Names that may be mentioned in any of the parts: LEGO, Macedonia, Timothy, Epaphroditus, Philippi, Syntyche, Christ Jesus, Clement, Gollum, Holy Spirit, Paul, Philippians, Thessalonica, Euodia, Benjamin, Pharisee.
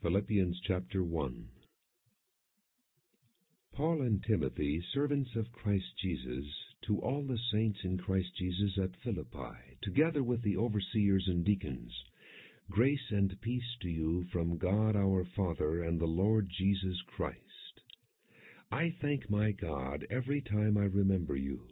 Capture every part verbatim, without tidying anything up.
Philippians chapter one. Paul and Timothy, servants of Christ Jesus, to all the saints in Christ Jesus at Philippi, together with the overseers and deacons, grace and peace to you from God our Father and the Lord Jesus Christ. I thank my God every time I remember you.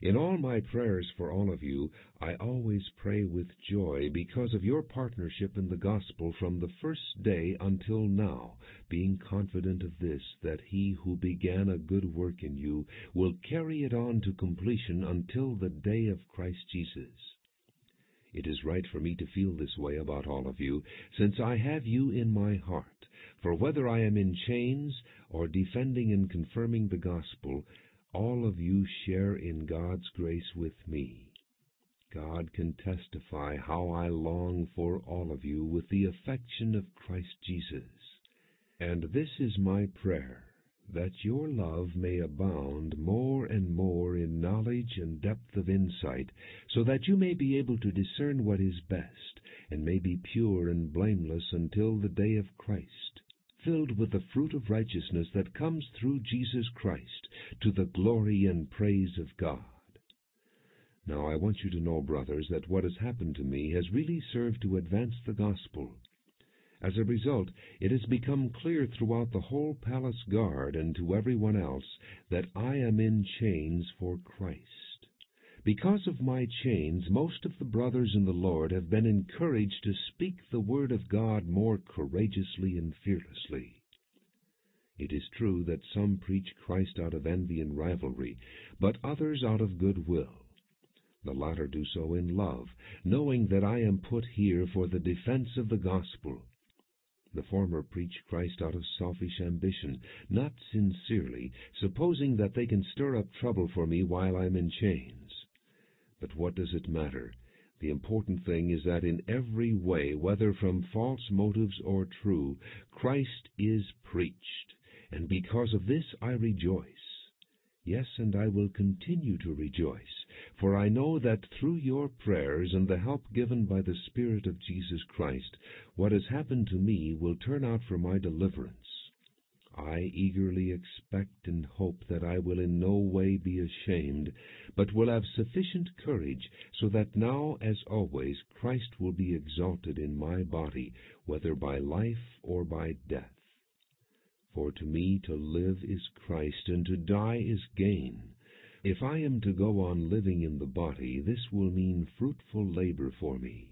In all my prayers for all of you, I always pray with joy because of your partnership in the gospel from the first day until now, being confident of this, that he who began a good work in you will carry it on to completion until the day of Christ Jesus. It is right for me to feel this way about all of you, since I have you in my heart. For whether I am in chains or defending and confirming the gospel, all of you share in God's grace with me. God can testify how I long for all of you with the affection of Christ Jesus. And this is my prayer, that your love may abound more and more in knowledge and depth of insight, so that you may be able to discern what is best, and may be pure and blameless until the day of Christ, filled with the fruit of righteousness that comes through Jesus Christ, to the glory and praise of God. Now I want you to know, brothers, that what has happened to me has really served to advance the gospel. As a result, it has become clear throughout the whole palace guard and to everyone else that I am in chains for Christ. Because of my chains, most of the brothers in the Lord have been encouraged to speak the word of God more courageously and fearlessly. It is true that some preach Christ out of envy and rivalry, but others out of good will. The latter do so in love, knowing that I am put here for the defense of the gospel. The former preach Christ out of selfish ambition, not sincerely, supposing that they can stir up trouble for me while I am in chains. But what does it matter? The important thing is that in every way, whether from false motives or true, Christ is preached, and because of this I rejoice. Yes, and I will continue to rejoice, for I know that through your prayers and the help given by the Spirit of Jesus Christ, what has happened to me will turn out for my deliverance. I eagerly expect and hope that I will in no way be ashamed, but will have sufficient courage, so that now, as always, Christ will be exalted in my body, whether by life or by death. For to me to live is Christ, and to die is gain. If I am to go on living in the body, this will mean fruitful labor for me.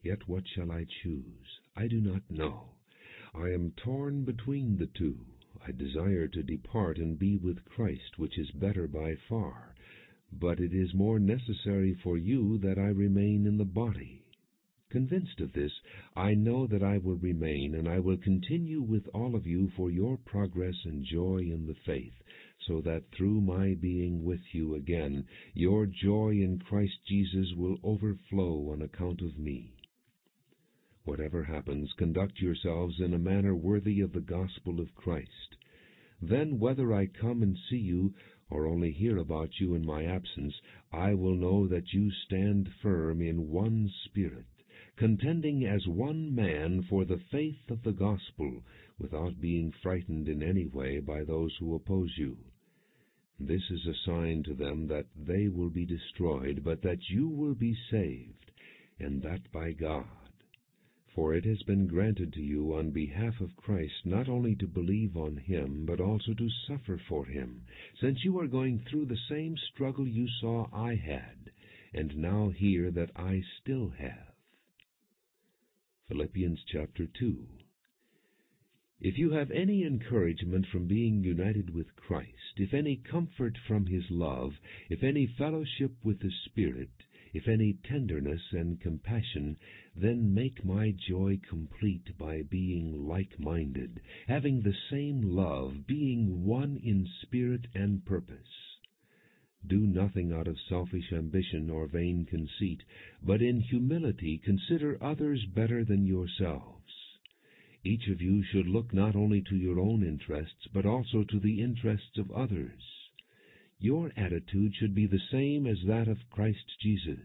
Yet what shall I choose? I do not know. I am torn between the two. I desire to depart and be with Christ, which is better by far, but it is more necessary for you that I remain in the body. Convinced of this, I know that I will remain, and I will continue with all of you for your progress and joy in the faith, so that through my being with you again, your joy in Christ Jesus will overflow on account of me. Whatever happens, conduct yourselves in a manner worthy of the gospel of Christ. Then, whether I come and see you, or only hear about you in my absence, I will know that you stand firm in one spirit, contending as one man for the faith of the gospel, without being frightened in any way by those who oppose you. This is a sign to them that they will be destroyed, but that you will be saved, and that by God. For it has been granted to you on behalf of Christ not only to believe on him, but also to suffer for him, since you are going through the same struggle you saw I had, and now hear that I still have. Philippians chapter two. If you have any encouragement from being united with Christ, if any comfort from his love, if any fellowship with the Spirit, if any tenderness and compassion, then make my joy complete by being like-minded, having the same love, being one in spirit and purpose. Do nothing out of selfish ambition or vain conceit, but in humility consider others better than yourselves. Each of you should look not only to your own interests, but also to the interests of others. Your attitude should be the same as that of Christ Jesus,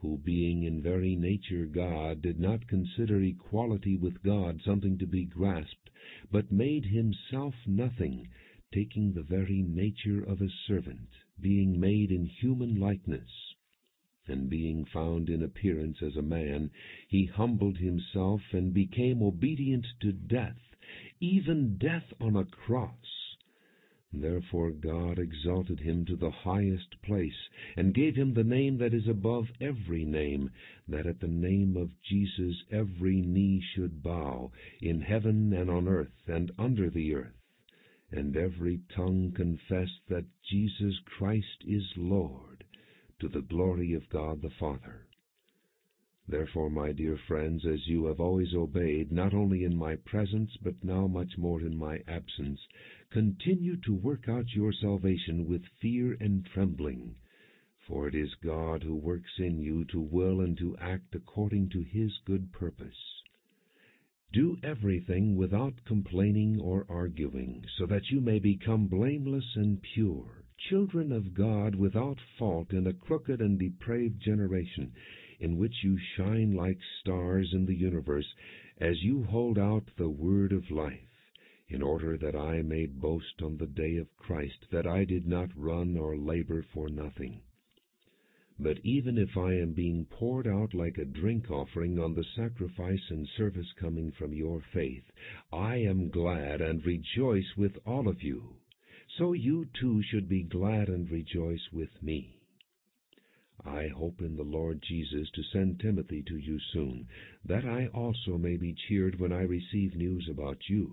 who being in very nature God, did not consider equality with God something to be grasped, but made himself nothing, taking the very nature of a servant, being made in human likeness. And being found in appearance as a man, he humbled himself and became obedient to death, even death on a cross. Therefore God exalted him to the highest place, and gave him the name that is above every name, that at the name of Jesus every knee should bow, in heaven and on earth and under the earth, and every tongue confess that Jesus Christ is Lord, to the glory of God the Father. Therefore, my dear friends, as you have always obeyed, not only in my presence, but now much more in my absence, continue to work out your salvation with fear and trembling. For it is God who works in you to will and to act according to his good purpose. Do everything without complaining or arguing, so that you may become blameless and pure, children of God without fault in a crooked and depraved generation, in which you shine like stars in the universe, as you hold out the word of life, in order that I may boast on the day of Christ that I did not run or labor for nothing. But even if I am being poured out like a drink offering on the sacrifice and service coming from your faith, I am glad and rejoice with all of you. So you too should be glad and rejoice with me. I hope in the Lord Jesus to send Timothy to you soon, that I also may be cheered when I receive news about you.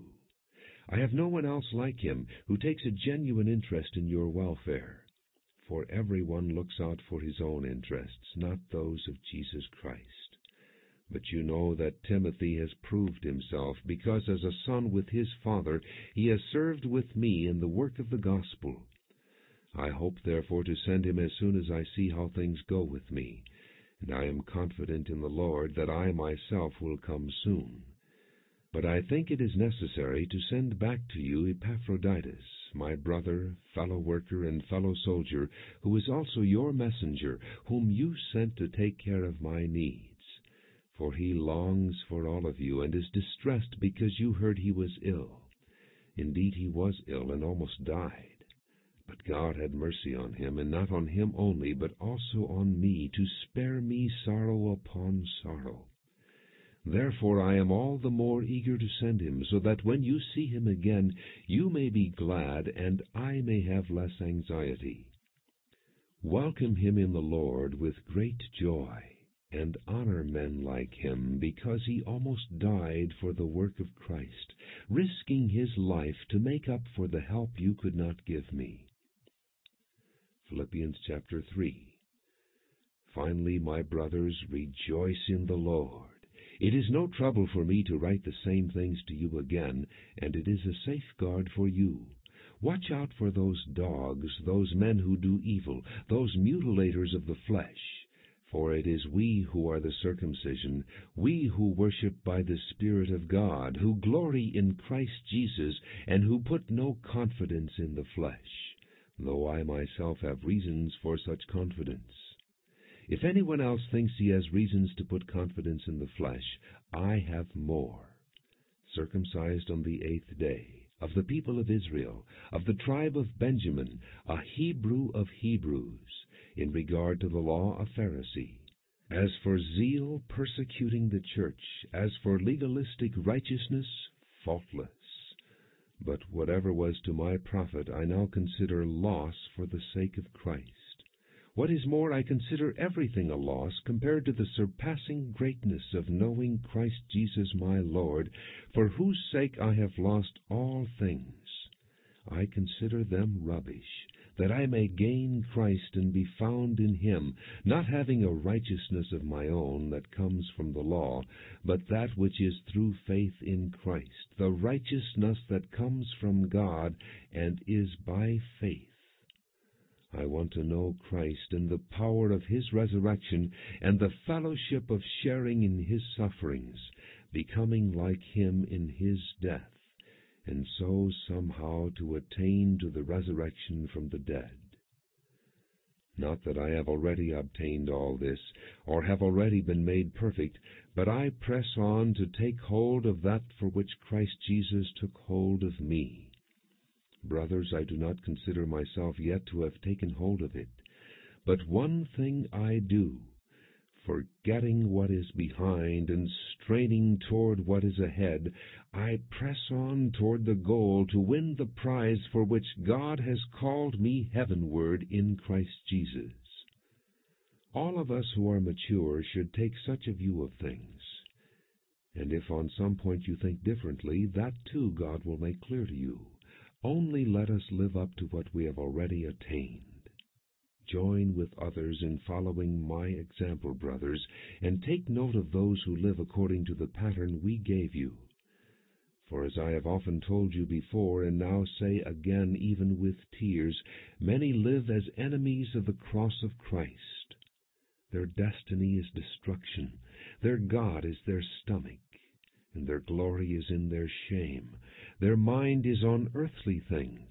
I have no one else like him who takes a genuine interest in your welfare, for everyone looks out for his own interests, not those of Jesus Christ. But you know that Timothy has proved himself, because as a son with his father he has served with me in the work of the gospel. I hope, therefore, to send him as soon as I see how things go with me, and I am confident in the Lord that I myself will come soon. But I think it is necessary to send back to you Epaphroditus, my brother, fellow-worker, and fellow-soldier, who is also your messenger, whom you sent to take care of my needs. For he longs for all of you, and is distressed because you heard he was ill. Indeed, he was ill and almost died. But God had mercy on him, and not on him only, but also on me, to spare me sorrow upon sorrow. Therefore I am all the more eager to send him, so that when you see him again, you may be glad, and I may have less anxiety. Welcome him in the Lord with great joy, and honor men like him, because he almost died for the work of Christ, risking his life to make up for the help you could not give me. Philippians chapter three. Finally, my brothers, rejoice in the Lord. It is no trouble for me to write the same things to you again, and it is a safeguard for you. Watch out for those dogs, those men who do evil, those mutilators of the flesh. For it is we who are the circumcision, we who worship by the Spirit of God, who glory in Christ Jesus, and who put no confidence in the flesh, though I myself have reasons for such confidence. If anyone else thinks he has reasons to put confidence in the flesh, I have more. Circumcised on the eighth day, of the people of Israel, of the tribe of Benjamin, a Hebrew of Hebrews, in regard to the law, a Pharisee, as for zeal persecuting the church, as for legalistic righteousness, faultless. But whatever was to my profit I now consider loss for the sake of Christ. What is more, I consider everything a loss compared to the surpassing greatness of knowing Christ Jesus my Lord, for whose sake I have lost all things. I consider them rubbish, that I may gain Christ and be found in him, not having a righteousness of my own that comes from the law, but that which is through faith in Christ, the righteousness that comes from God and is by faith. I want to know Christ and the power of his resurrection, and the fellowship of sharing in his sufferings, becoming like him in his death, and so somehow to attain to the resurrection from the dead. Not that I have already obtained all this, or have already been made perfect, but I press on to take hold of that for which Christ Jesus took hold of me. Brothers, I do not consider myself yet to have taken hold of it. But one thing I do, forgetting what is behind and straining toward what is ahead, I press on toward the goal to win the prize for which God has called me heavenward in Christ Jesus. All of us who are mature should take such a view of things. And if on some point you think differently, that too God will make clear to you. Only let us live up to what we have already attained. Join with others in following my example, brothers, and take note of those who live according to the pattern we gave you. For as I have often told you before, and now say again even with tears, many live as enemies of the cross of Christ. Their destiny is destruction, their God is their stomach, and their glory is in their shame. Their mind is on earthly things.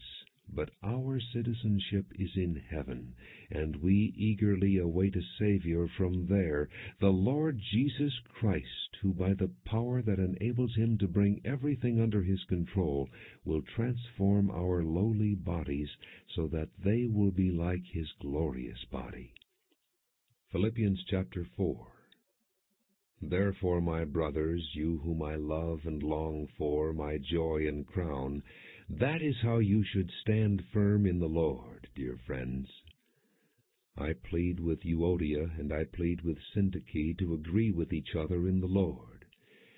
But our citizenship is in heaven, and we eagerly await a Savior from there, the Lord Jesus Christ, who by the power that enables him to bring everything under his control, will transform our lowly bodies so that they will be like his glorious body. Philippians chapter four. Therefore, my brothers, you whom I love and long for, my joy and crown, that is how you should stand firm in the Lord, dear friends. I plead with Euodia and I plead with Syntyche to agree with each other in the Lord.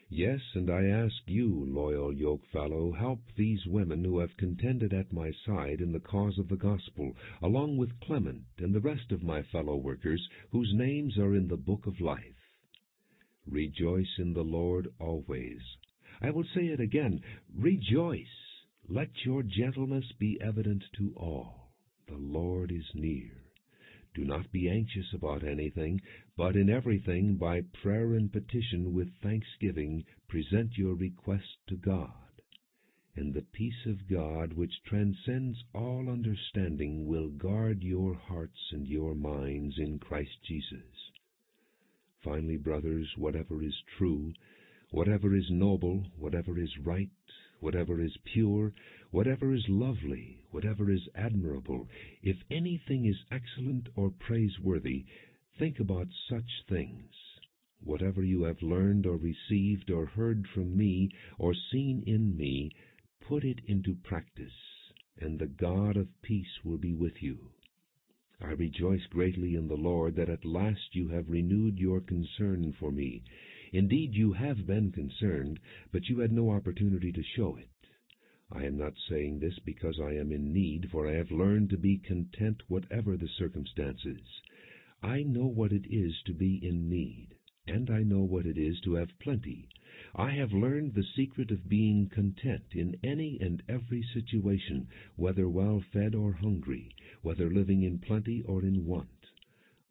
Yes, and I ask you, loyal yokefellow, help these women who have contended at my side in the cause of the gospel, along with Clement and the rest of my fellow-workers, whose names are in the book of life. Rejoice in the Lord always. I will say it again, rejoice. Let your gentleness be evident to all. The Lord is near. Do not be anxious about anything, but in everything, by prayer and petition with thanksgiving, present your requests to God. And the peace of God, which transcends all understanding, will guard your hearts and your minds in Christ Jesus. Finally, brothers, whatever is true, whatever is noble, whatever is right, whatever is pure, whatever is lovely, whatever is admirable, if anything is excellent or praiseworthy, think about such things. Whatever you have learned or received or heard from me or seen in me, put it into practice, and the God of peace will be with you. I rejoice greatly in the Lord that at last you have renewed your concern for me. Indeed, you have been concerned, but you had no opportunity to show it. I am not saying this because I am in need, for I have learned to be content whatever the circumstances. I know what it is to be in need, and I know what it is to have plenty. I have learned the secret of being content in any and every situation, whether well fed or hungry, whether living in plenty or in want.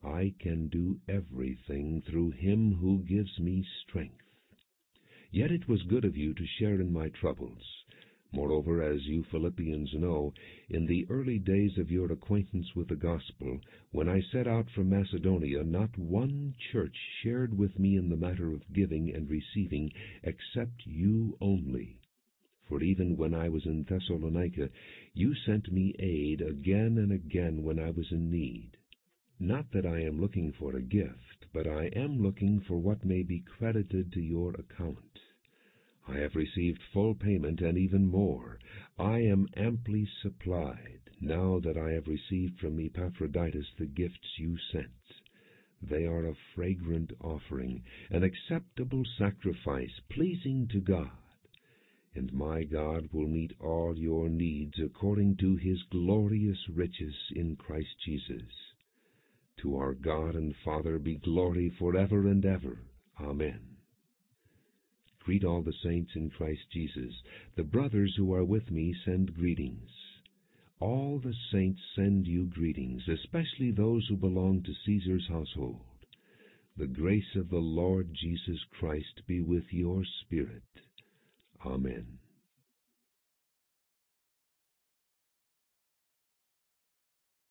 I can do everything through him who gives me strength. Yet it was good of you to share in my troubles. Moreover, as you Philippians know, in the early days of your acquaintance with the gospel, when I set out from Macedonia, not one church shared with me in the matter of giving and receiving, except you only. For even when I was in Thessalonica, you sent me aid again and again when I was in need. Not that I am looking for a gift, but I am looking for what may be credited to your account. I have received full payment and even more. I am amply supplied, now that I have received from Epaphroditus the gifts you sent. They are a fragrant offering, an acceptable sacrifice, pleasing to God. And my God will meet all your needs according to his glorious riches in Christ Jesus. To our God and Father be glory forever and ever. Amen. Greet all the saints in Christ Jesus. The brothers who are with me send greetings. All the saints send you greetings, especially those who belong to Caesar's household. The grace of the Lord Jesus Christ be with your spirit. Amen.